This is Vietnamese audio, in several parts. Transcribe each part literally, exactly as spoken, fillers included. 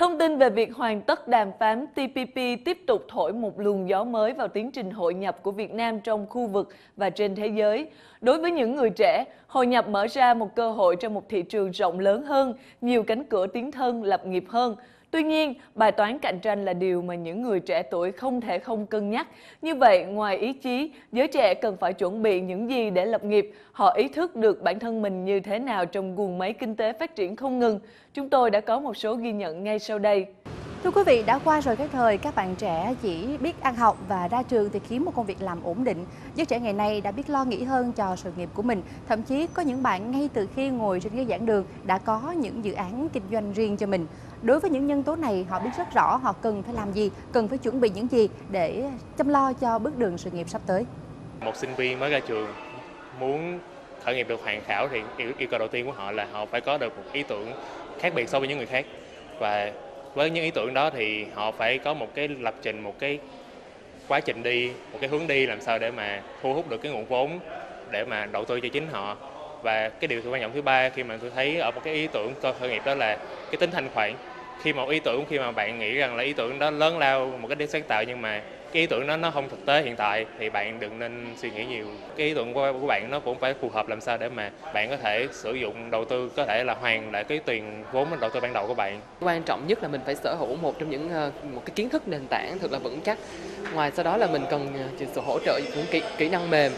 Thông tin về việc hoàn tất đàm phán T P P tiếp tục thổi một luồng gió mới vào tiến trình hội nhập của Việt Nam trong khu vực và trên thế giới. Đối với những người trẻ, hội nhập mở ra một cơ hội cho một thị trường rộng lớn hơn, nhiều cánh cửa tiến thân lập nghiệp hơn. Tuy nhiên, bài toán cạnh tranh là điều mà những người trẻ tuổi không thể không cân nhắc. Như vậy, ngoài ý chí, giới trẻ cần phải chuẩn bị những gì để lập nghiệp? Họ ý thức được bản thân mình như thế nào trong guồng máy kinh tế phát triển không ngừng? Chúng tôi đã có một số ghi nhận ngay sau đây. Thưa quý vị, đã qua rồi cái thời các bạn trẻ chỉ biết ăn học và ra trường thì kiếm một công việc làm ổn định. Giới trẻ ngày nay đã biết lo nghĩ hơn cho sự nghiệp của mình. Thậm chí có những bạn ngay từ khi ngồi trên ghế giảng đường đã có những dự án kinh doanh riêng cho mình. Đối với những nhân tố này, họ biết rất rõ họ cần phải làm gì, cần phải chuẩn bị những gì để chăm lo cho bước đường sự nghiệp sắp tới. Một sinh viên mới ra trường muốn khởi nghiệp được hoàn hảo thì yêu, yêu cầu đầu tiên của họ là họ phải có được một ý tưởng khác biệt so với những người khác. Và với những ý tưởng đó thì họ phải có một cái lập trình, một cái quá trình đi, một cái hướng đi làm sao để mà thu hút được cái nguồn vốn để mà đầu tư cho chính họ. Và cái điều quan trọng thứ ba khi mà tôi thấy ở một cái ý tưởng khởi nghiệp đó là cái tính thanh khoản. Khi mà ý tưởng, khi mà bạn nghĩ rằng là ý tưởng đó lớn lao, một cái sáng tạo nhưng mà cái ý tưởng đó nó không thực tế hiện tại thì bạn đừng nên suy nghĩ nhiều. Cái ý tưởng của bạn nó cũng phải phù hợp làm sao để mà bạn có thể sử dụng đầu tư, có thể là hoàn lại cái tiền vốn đầu tư ban đầu của bạn. Quan trọng nhất là mình phải sở hữu một trong những một cái kiến thức nền tảng thật là vững chắc. Ngoài sau đó là mình cần sự hỗ trợ những kỹ, kỹ năng mềm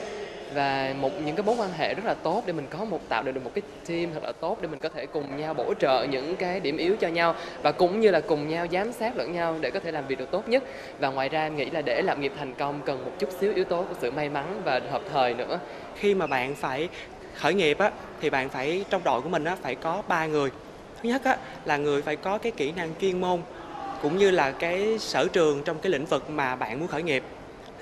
và một những cái mối quan hệ rất là tốt để mình có một tạo được một cái team thật là tốt để mình có thể cùng nhau bổ trợ những cái điểm yếu cho nhau và cũng như là cùng nhau giám sát lẫn nhau để có thể làm việc được tốt nhất. Và ngoài ra em nghĩ là để làm nghiệp thành công cần một chút xíu yếu tố của sự may mắn và hợp thời nữa. Khi mà bạn phải khởi nghiệp á thì bạn phải trong đội của mình á phải có ba người. Thứ nhất á là người phải có cái kỹ năng chuyên môn cũng như là cái sở trường trong cái lĩnh vực mà bạn muốn khởi nghiệp.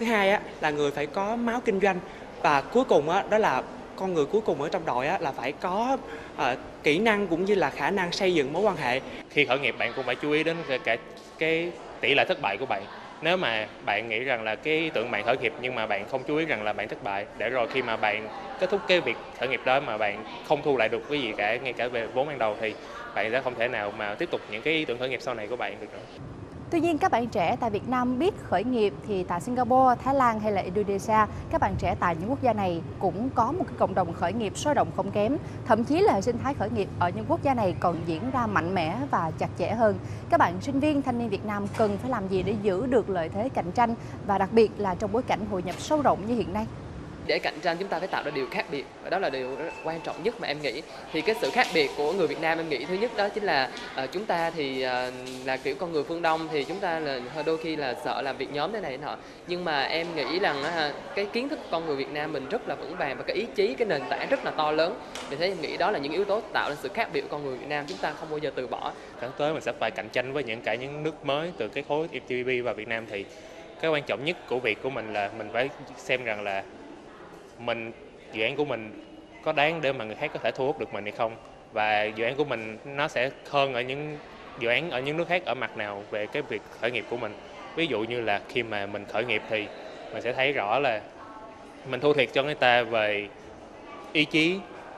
Thứ hai á là người phải có máu kinh doanh. Và cuối cùng đó, đó là con người cuối cùng ở trong đội là phải có uh, kỹ năng cũng như là khả năng xây dựng mối quan hệ. Khi khởi nghiệp bạn cũng phải chú ý đến cả cái tỷ lệ thất bại của bạn. Nếu mà bạn nghĩ rằng là cái ý tưởng bạn khởi nghiệp nhưng mà bạn không chú ý rằng là bạn thất bại, để rồi khi mà bạn kết thúc cái việc khởi nghiệp đó mà bạn không thu lại được cái gì cả, ngay cả về vốn ban đầu thì bạn sẽ không thể nào mà tiếp tục những cái ý tưởng khởi nghiệp sau này của bạn được nữa. Tuy nhiên, các bạn trẻ tại Việt Nam biết khởi nghiệp thì tại Singapore, Thái Lan hay là Indonesia, các bạn trẻ tại những quốc gia này cũng có một cái cộng đồng khởi nghiệp sôi động không kém. Thậm chí là hệ sinh thái khởi nghiệp ở những quốc gia này còn diễn ra mạnh mẽ và chặt chẽ hơn. Các bạn sinh viên, thanh niên Việt Nam cần phải làm gì để giữ được lợi thế cạnh tranh và đặc biệt là trong bối cảnh hội nhập sâu rộng như hiện nay? Để cạnh tranh chúng ta phải tạo ra điều khác biệt và đó là điều quan trọng nhất mà em nghĩ. Thì cái sự khác biệt của người Việt Nam em nghĩ thứ nhất đó chính là uh, chúng ta thì uh, là kiểu con người phương Đông thì chúng ta là đôi khi là sợ làm việc nhóm thế này thế nọ. Nhưng mà em nghĩ rằng uh, cái kiến thức con người Việt Nam mình rất là vững vàng và cái ý chí, cái nền tảng rất là to lớn. Vì thế em nghĩ đó là những yếu tố tạo ra sự khác biệt của con người Việt Nam, chúng ta không bao giờ từ bỏ. Tháng tới mình sẽ phải cạnh tranh với những cả những nước mới từ cái khối M T V và Việt Nam thì cái quan trọng nhất của việc của mình là mình phải xem rằng là mình dự án của mình có đáng để mà người khác có thể thu hút được mình hay không, và dự án của mình nó sẽ hơn ở những dự án ở những nước khác ở mặt nào về cái việc khởi nghiệp của mình. Ví dụ như là khi mà mình khởi nghiệp thì mình sẽ thấy rõ là mình thua thiệt cho người ta về ý chí,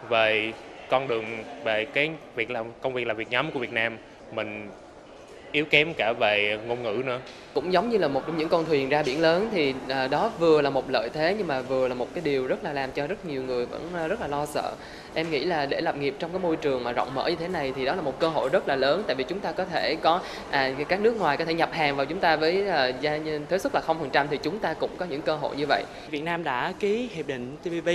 về con đường, về cái việc làm công việc làm việc nhóm của Việt Nam mình yếu kém cả về ngôn ngữ nữa. Cũng giống như là một trong những con thuyền ra biển lớn thì đó vừa là một lợi thế nhưng mà vừa là một cái điều rất là làm cho rất nhiều người vẫn rất là lo sợ. Em nghĩ là để lập nghiệp trong cái môi trường mà rộng mở như thế này thì đó là một cơ hội rất là lớn, tại vì chúng ta có thể có à, các nước ngoài có thể nhập hàng vào chúng ta với à, thuế suất là không phần trăm thì chúng ta cũng có những cơ hội như vậy. Việt Nam đã ký hiệp định T P P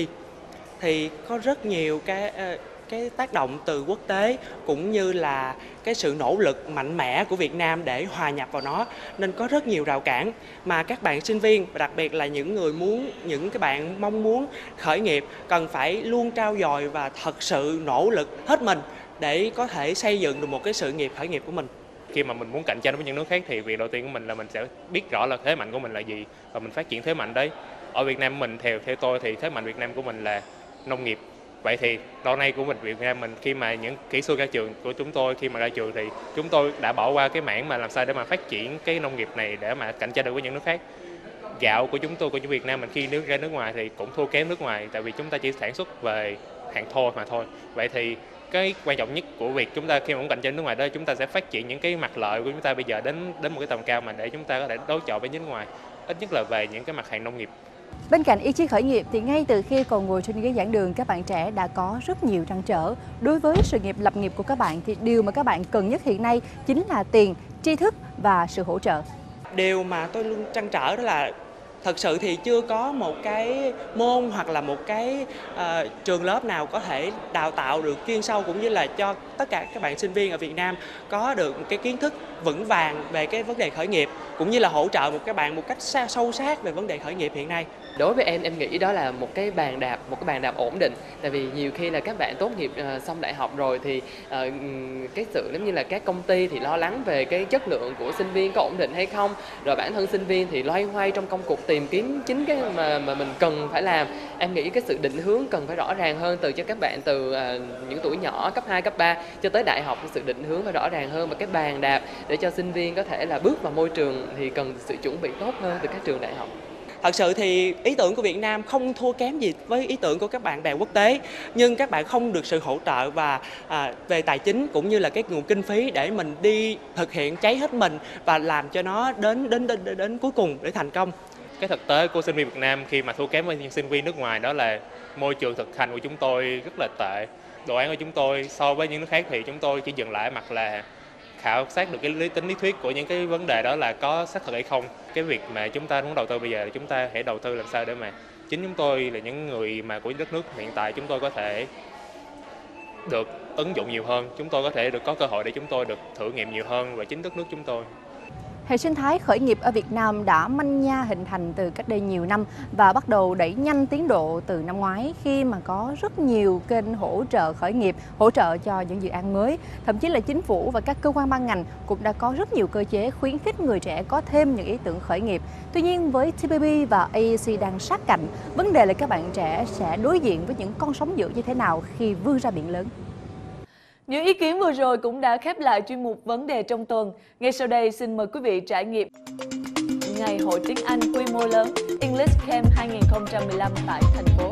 thì có rất nhiều cái uh, cái tác động từ quốc tế cũng như là cái sự nỗ lực mạnh mẽ của Việt Nam để hòa nhập vào nó, nên có rất nhiều rào cản mà các bạn sinh viên và đặc biệt là những người muốn những cái bạn mong muốn khởi nghiệp cần phải luôn trau dồi và thật sự nỗ lực hết mình để có thể xây dựng được một cái sự nghiệp khởi nghiệp của mình. Khi mà mình muốn cạnh tranh với những nước khác thì việc đầu tiên của mình là mình sẽ biết rõ là thế mạnh của mình là gì và mình phát triển thế mạnh đấy. Ở Việt Nam mình theo theo tôi thì thế mạnh Việt Nam của mình là nông nghiệp. Vậy thì lâu nay của mình Việt Nam mình khi mà những kỹ sư ra trường của chúng tôi khi mà ra trường thì chúng tôi đã bỏ qua cái mảng mà làm sao để mà phát triển cái nông nghiệp này để mà cạnh tranh được với những nước khác. Gạo của chúng tôi của Việt Nam mình khi nước ra nước ngoài thì cũng thua kém nước ngoài, tại vì chúng ta chỉ sản xuất về hàng thô mà thôi. Vậy thì cái quan trọng nhất của việc chúng ta khi mà muốn cạnh tranh nước ngoài đó, chúng ta sẽ phát triển những cái mặt lợi của chúng ta bây giờ đến đến một cái tầm cao mà để chúng ta có thể đối chọi với nước ngoài, ít nhất là về những cái mặt hàng nông nghiệp. Bên cạnh ý chí khởi nghiệp thì ngay từ khi còn ngồi trên ghế giảng đường, các bạn trẻ đã có rất nhiều trăn trở. Đối với sự nghiệp lập nghiệp của các bạn thì điều mà các bạn cần nhất hiện nay chính là tiền, tri thức và sự hỗ trợ. Điều mà tôi luôn trăn trở đó là thật sự thì chưa có một cái môn hoặc là một cái uh, trường lớp nào có thể đào tạo được chuyên sâu cũng như là cho tất cả các bạn sinh viên ở Việt Nam có được một cái kiến thức vững vàng về cái vấn đề khởi nghiệp cũng như là hỗ trợ một các bạn một cách xa, sâu sát về vấn đề khởi nghiệp hiện nay. Đối với em, em nghĩ đó là một cái bàn đạp, một cái bàn đạp ổn định. Tại vì nhiều khi là các bạn tốt nghiệp uh, xong đại học rồi thì uh, cái sự giống như là các công ty thì lo lắng về cái chất lượng của sinh viên có ổn định hay không. Rồi bản thân sinh viên thì loay hoay trong công cuộc tìm kiếm chính cái mà, mà mình cần phải làm. Em nghĩ cái sự định hướng cần phải rõ ràng hơn từ cho các bạn từ uh, những tuổi nhỏ, cấp hai, cấp ba cho tới đại học. Sự định hướng phải rõ ràng hơn và cái bàn đạp để cho sinh viên có thể là bước vào môi trường thì cần sự chuẩn bị tốt hơn từ các trường đại học. Thật sự thì ý tưởng của Việt Nam không thua kém gì với ý tưởng của các bạn bè quốc tế, nhưng các bạn không được sự hỗ trợ và à, về tài chính cũng như là cái nguồn kinh phí để mình đi thực hiện cháy hết mình và làm cho nó đến đến đến đến cuối cùng để thành công. Cái thực tế của sinh viên Việt Nam khi mà thua kém với sinh viên nước ngoài đó là môi trường thực hành của chúng tôi rất là tệ. Đồ án của chúng tôi so với những nước khác thì chúng tôi chỉ dừng lại mặt là khảo sát được cái lý tính lý thuyết của những cái vấn đề đó là có xác thực hay không. Cái việc mà chúng ta muốn đầu tư bây giờ là chúng ta hãy đầu tư làm sao để mà chính chúng tôi là những người mà của đất nước hiện tại chúng tôi có thể được ứng dụng nhiều hơn, chúng tôi có thể được có cơ hội để chúng tôi được thử nghiệm nhiều hơn về chính đất nước chúng tôi. Hệ sinh thái khởi nghiệp ở Việt Nam đã manh nha hình thành từ cách đây nhiều năm và bắt đầu đẩy nhanh tiến độ từ năm ngoái khi mà có rất nhiều kênh hỗ trợ khởi nghiệp, hỗ trợ cho những dự án mới. Thậm chí là chính phủ và các cơ quan ban ngành cũng đã có rất nhiều cơ chế khuyến khích người trẻ có thêm những ý tưởng khởi nghiệp. Tuy nhiên với T P P và A E C đang sát cạnh, vấn đề là các bạn trẻ sẽ đối diện với những con sóng dữ như thế nào khi vươn ra biển lớn. Những ý kiến vừa rồi cũng đã khép lại chuyên mục Vấn đề trong tuần. Ngay sau đây xin mời quý vị trải nghiệm Ngày hội tiếng Anh quy mô lớn English Camp hai không một lăm tại thành phố